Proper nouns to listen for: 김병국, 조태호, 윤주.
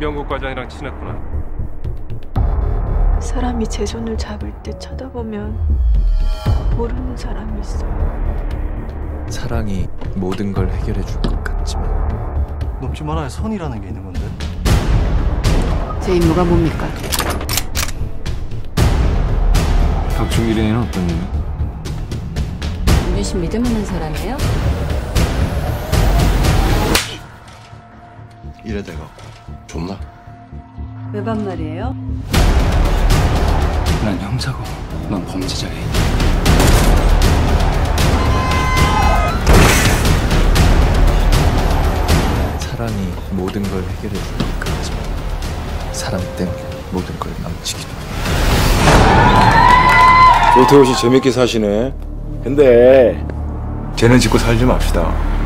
김병국 과장이랑 친했구나. 사람이 제 손을 잡을 때 쳐다보면 모르는 사람이 있어요. 사랑이 모든 걸 해결해 줄 것 같지만 넘지 말아야 선이라는 게 있는 건데. 제 임무가 뭡니까? 박중길이는 어떤 일이야? 윤주 씨 믿음없는 사람이에요? 이래 내가 좋나? 왜 반말이에요? 난 형사고 넌 범죄자야. 사랑이 모든 걸 해결해 주는 것 같지만 사랑 때문에 모든 걸 망치기도 해. 조태호 씨 재밌게 사시네. 근데 쟤는 짓고 살지 맙시다.